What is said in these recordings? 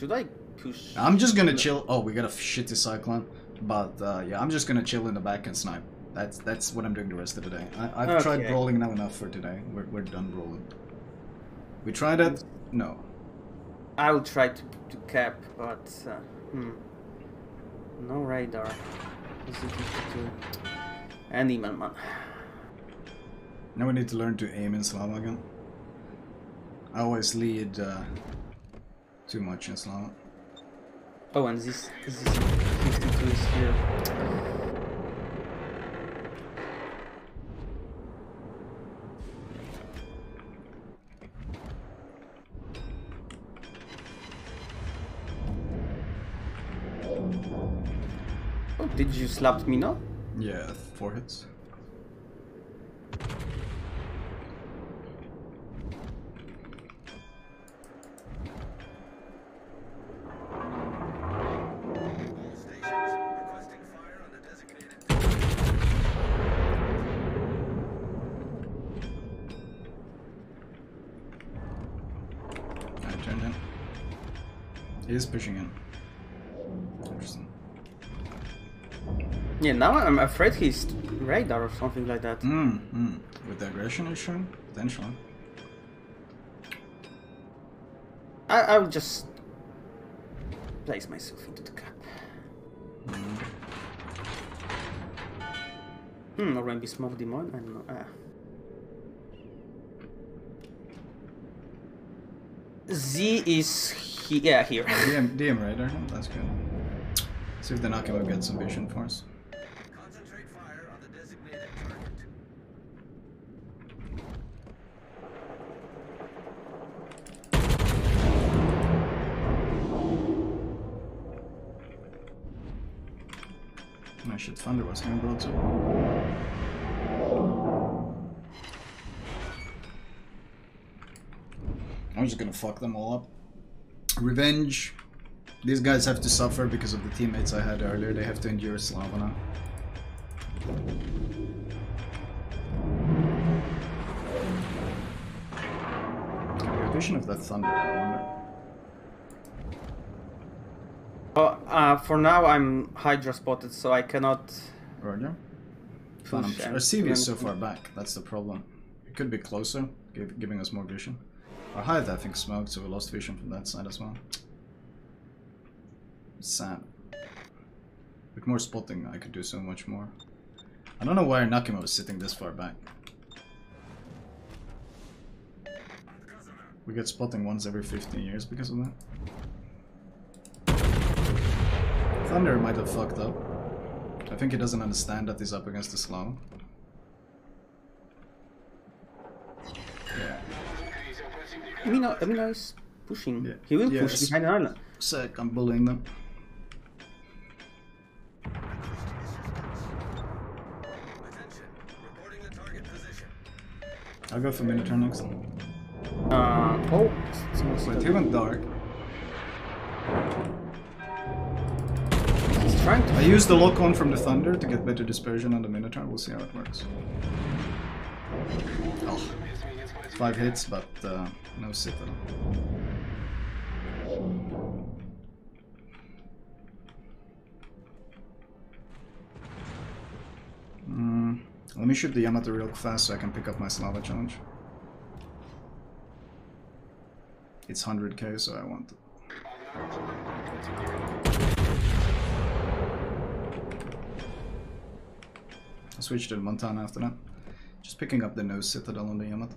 Should I push? I'm just gonna chill. Oh, we got a shitty cyclone. But yeah, I'm just gonna chill in the back and snipe. That's what I'm doing the rest of the day. I've tried rolling now enough for today. We're done rolling. We tried it. No. I will try to cap, but no radar. And email man. Now we need to learn to aim in Slava again. I always lead too much in Slava. Oh, and this Z-52 is here. Oh, did you slap me now? Yeah, 4 hits. Is pushing in. Interesting. Yeah, now I'm afraid he's radar or something like that. With the aggression issue? Potentially. I will just place myself into the gap. Or maybe smoke them on, I don't know. Z is here. DM radar, that's good. Let's see if the Nakhimov gets some vision for us. Concentrate fire on the designated target. My shit, Thunder was going to go too. I'm just gonna fuck them all up. Revenge. These guys have to suffer because of the teammates I had earlier. They have to endure Slava now. A vision of that Thunder, I wonder. For now I'm Hydra spotted, so I cannot. Roger. Our CV is so far back. That's the problem. It could be closer, giving us more vision. Our Hayate, I think, smoked, so we lost vision from that side as well. Sad. With more spotting, I could do so much more. I don't know why Nakhimov is sitting this far back. We get spotting once every 15 years because of that. Thunder might have fucked up. I think he doesn't understand that he's up against the Slava. Mino is pushing. Yeah. He will push behind an island. Sick, I'm bullying them. I'll go for Minotaur next. Oh, wait, he went dark. He's trying to. I used the lock on from the Thunder to get better dispersion on the Minotaur. We'll see how it works. Oh. 5 hits, but no sitter. Let me shoot the Yamato real fast so I can pick up my Slava challenge. It's 100k, so I want it. I switched to Montana after that. Just picking up the nose citadel on the Yamato.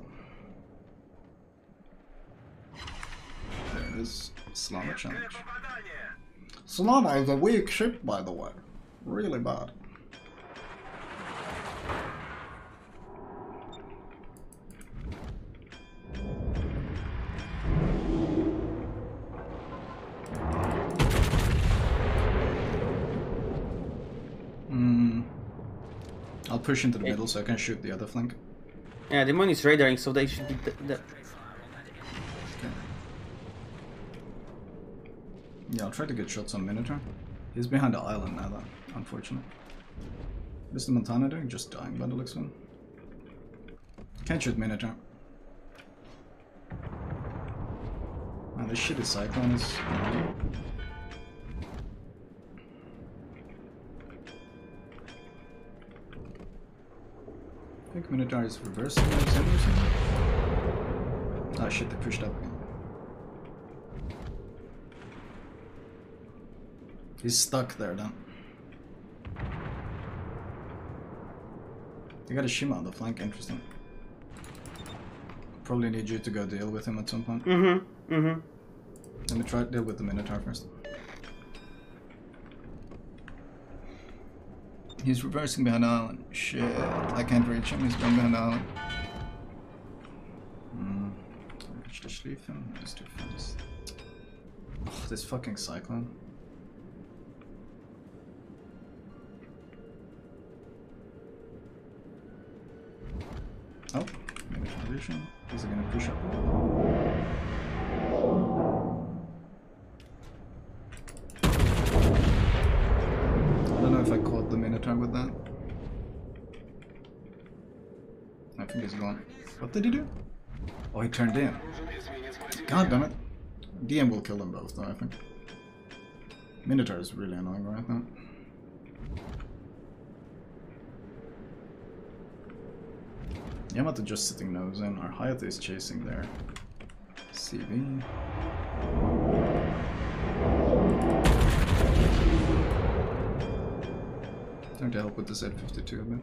Is Slava challenge. Slava is a weak ship, by the way. Really bad. I'll push into the middle so I can shoot the other flank. Yeah, the moon is radaring, so they should be Yeah, I'll try to get shots on Minotaur. He's behind the island now, though. Unfortunate. Is the Montana doing? Just dying by the looks of him. Can't shoot Minotaur. Oh, this shitty cyclone is... I think Minotaur is reversing or something. Oh shit, they pushed up again. He's stuck there then. They got a Shima on the flank, interesting. Probably need you to go deal with him at some point. Mm-hmm, mm-hmm. Let me try to deal with the Minotaur first. He's reversing behind island. Shit, I can't reach him, he's going behind island. I should just leave him, he's too fast. Oh, this fucking cyclone. Oh, maybe transition. Is it gonna push up? I don't know if I caught the Minotaur with that. I think he's gone. What did he do? Oh, he turned in. God damn it. DM will kill them both though, I think. Minotaur is really annoying right now. Yamato just sitting nose in, our Hayate is chasing their CV. Time to help with the Z-52 a bit.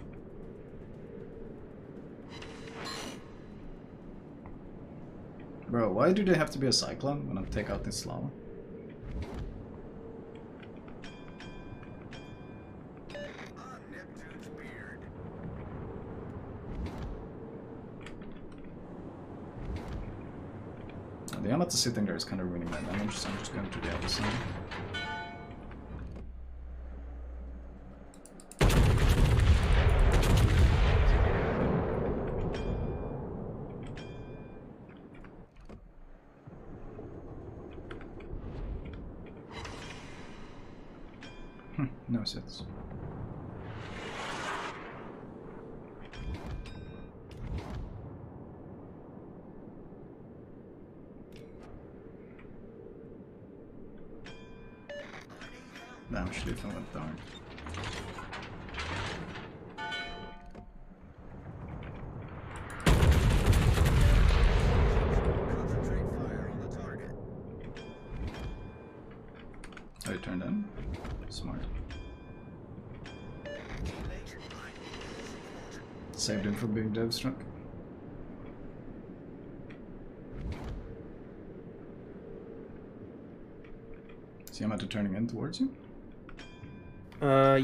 Bro, why do they have to be a cyclone when I take out this Slava? Yamato sitting there is kind of ruining my damage, so I'm just going to the other side. No sets. Damn, shit, I went down. Concentrate fire on the target. Oh, you turned in? Smart. Saved him from being dev struck. See, I'm turning in towards you?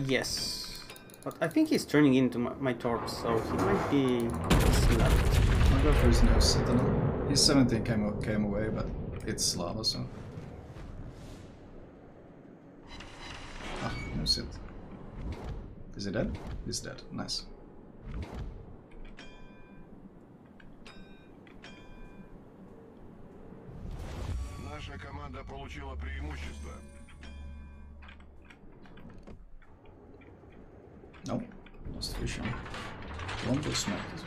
Yes. But I think he's turning into my torque, so he might be slapped. I'll go for his no sentinel. His 17 came away, but it's Slava, so... Ah, no sit. Is he dead? He's dead. Nice. Наша команда получила преимущество. No, lost vision. Columbus smacked.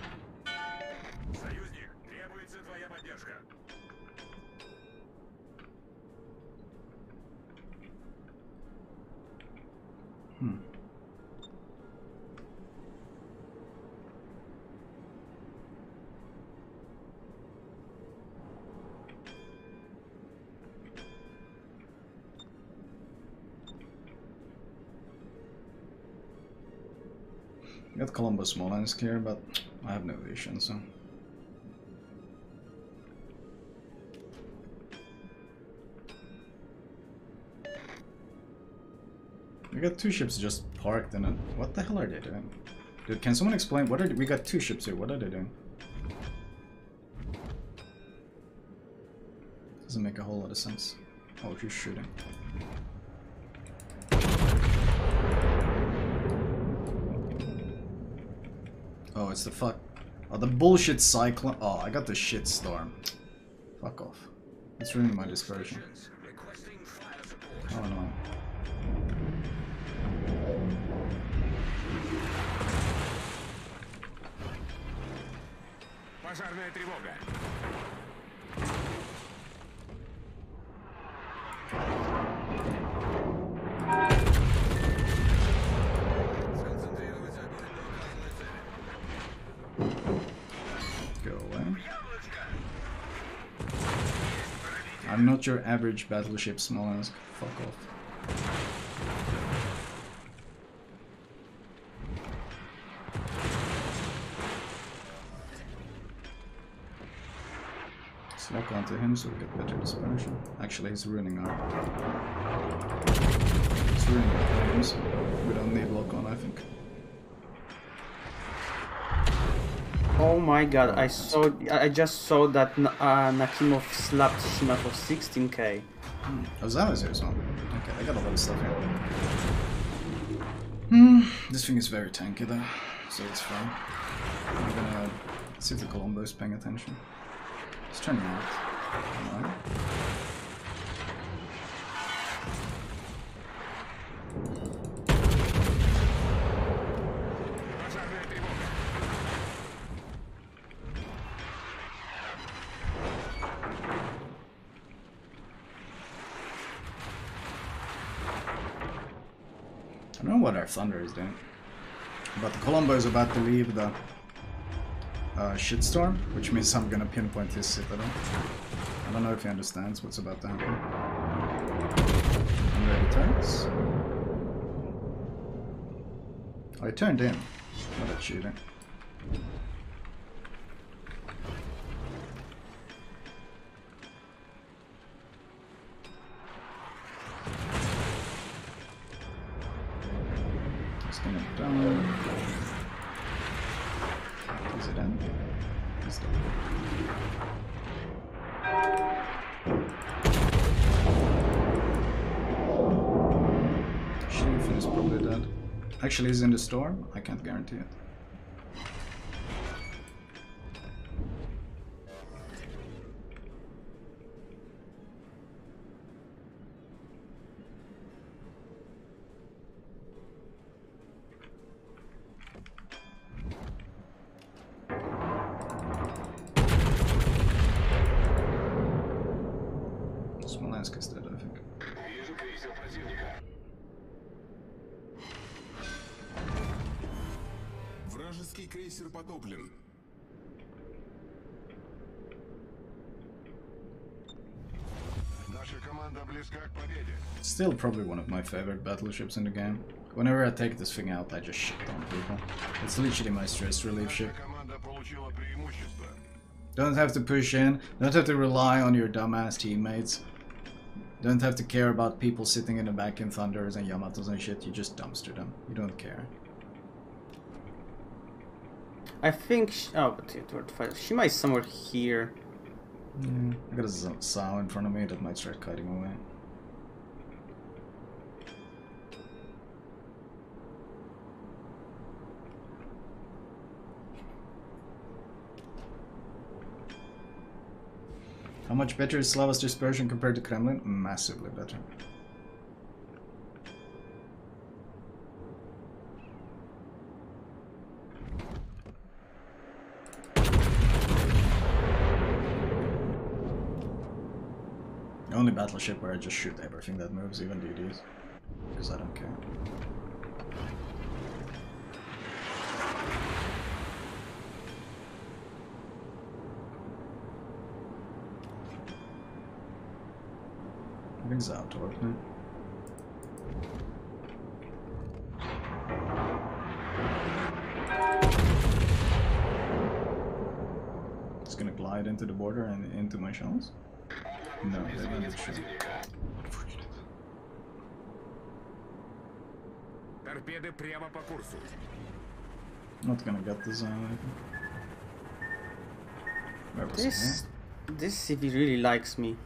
Got Columbus Smolensk here, but I have no vision, so... We got two ships just parked in a... What the hell are they doing? Dude, can someone explain? What are they... We got two ships here, what are they doing? Doesn't make a whole lot of sense. Oh, you're shooting. Oh, it's the fuck. Oh, the bullshit cyclone. Oh, I got the shit storm. Fuck off. It's ruining my dispersion. Oh no. I'm not your average battleship, Smolensk. Fuck off. Lock onto him so we get better dispersion. Actually, he's ruining our players. We don't need lock on, I think. Oh my god, oh, I just saw that Nakhimov slapped Shima for 16k. Oh, that was his one. Okay, I got a lot of stuff here. This thing is very tanky though, so it's fine. I'm gonna see if the Columbo's paying attention. Let's turn around. Alright. I don't know what our Thunder is doing. But the Columbo is about to leave the shitstorm, which means I'm gonna pinpoint his citadel. I don't know if he understands what's about to happen. And then he turns. Oh, he turned in. Not at shooting. Just gonna down. Is it in? It's done. Sheriff is probably dead. Actually, he's in the storm. I can't guarantee it. Still probably one of my favorite battleships in the game. Whenever I take this thing out, I just shit on people. It's literally my stress relief ship. Don't have to push in, don't have to rely on your dumbass teammates. Don't have to care about people sitting in the back in Thunders and Yamatos and shit, you just dumpster them. You don't care. I think but Shima is somewhere here. Yeah, I got a sow in front of me that might start cutting away. How much better is Slava's dispersion compared to Kremlin? Massively better. The only battleship where I just shoot everything that moves, even DDs, because I don't care. Everything's out to work now. It's gonna glide into the border and into my shells? No, they don't get shot. Not gonna get this on, I think. This city really likes me.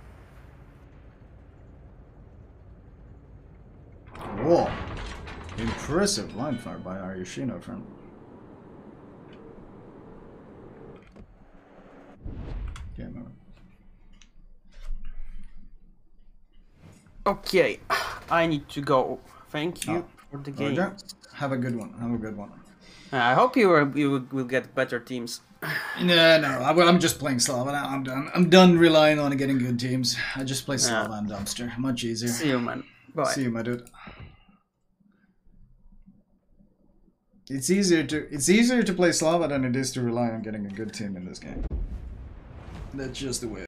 Whoa! Impressive line fire by our Yoshino friend. Game over. Okay, I need to go. Thank you for the game. Roger. Have a good one. Have a good one. I hope you will get better teams. No, I'm just playing Slava now. I'm done. I'm done relying on getting good teams. I just play Slava and Dumpster. Much easier. See you, man. Bye. See you, my dude. It's easier to play Slava than it is to rely on getting a good team in this game. That's just the way.